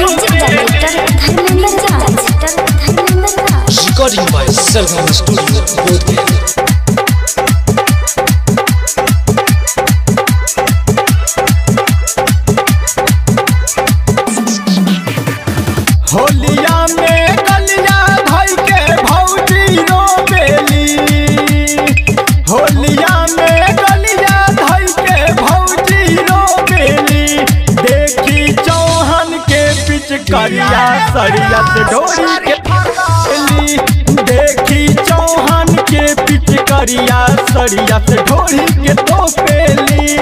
Recording by Sargam Studio Music. करिया सरिया से ढोरी के फली देखी चौहान के पिच करिया सरिया से ढोरी के तो पेली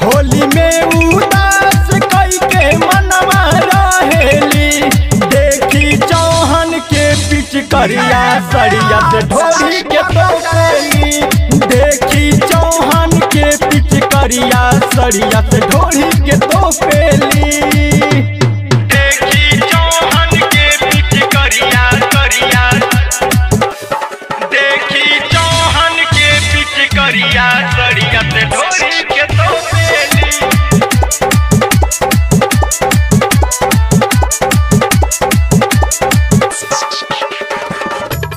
होली में उदास कई के मनवा रहेली देखी चौहान के पिच करिया सरिया से ढोरी के तो पेली देखी चौहान के पिच करिया सरिया से ढोरी के तो पेली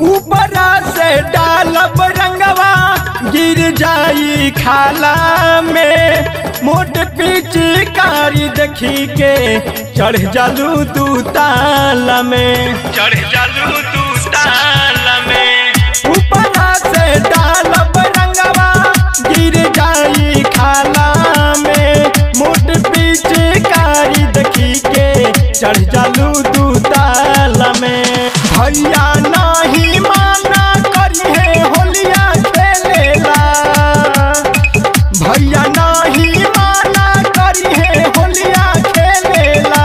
ऊपरा से डालब रंगवा गिर जाई खाला में मोट पिचकारी देखी के चढ़ जालू तू ताला में चढ़ जालू तू ताला में ऊपरा से डालब रंगवा गिर जाई खाला में मोट पिचकारी देखी के चढ़ जालू तू ताला में भैया नहीं माना करी है होलिया खेलेला भैया नहीं माना करी है होलिया खेलेला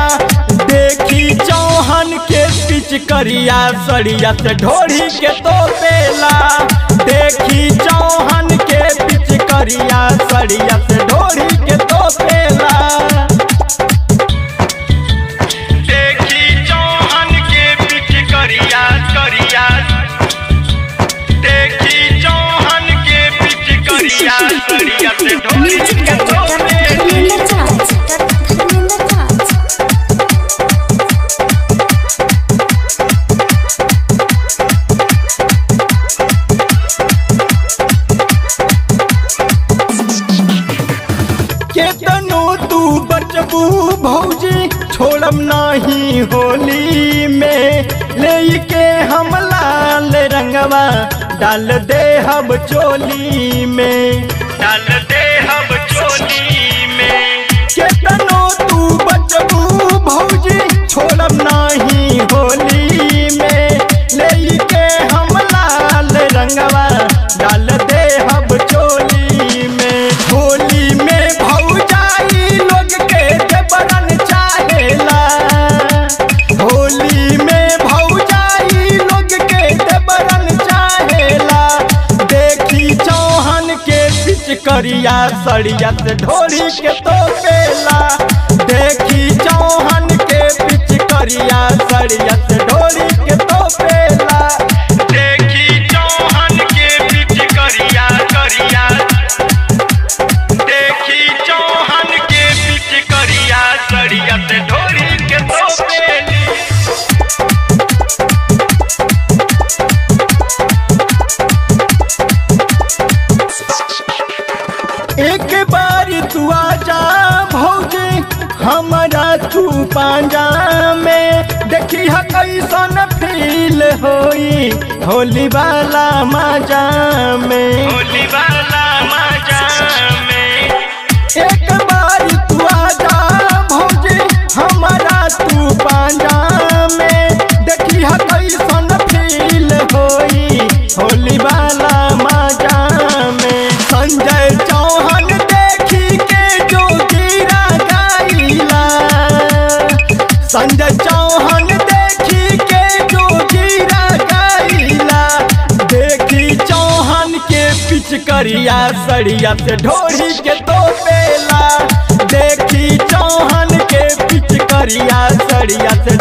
देखी चौहान के पिच करिया सरिया से ढोरी के तो पेला देखी चौहान के पिच करिया सरिया से ढोरी के तो पेला केतनो तू बचबू भौजी छोड़म नहीं होली में लेके हम लाल रंगवा डाल दे हब चोली में डाल दे हब चोली में केतनो तू बचबू भौजी छोड़म नहीं होली में लेके हम लाल रंगवा डाल दे हब चोली में होली में करिया सरिया से ढोरी के तो पेला देखी चौहान के पिच करिया सरिया से ढोरी के तो पेला देखी चौहान के पिच करिया करिया देखी चौहान के पिच करिया सरिया से ढोरी के तो पेली एक बारी तू आजा भौजी हमारा तू पांजा में देखी हा कैसन फील होई होली वाला मजा में होली वाला मजा में एक बारी तू आजा भौजी हमारा तू पांजा में देखी हा कैसन फील होई होली वाला मजा में संजय संजय चौहान देखी के जो गिरा गईला देखी चौहान के पिच करिया सरिया से ढोरी के तो पेला देखी चौहान के पिच करिया सरिया से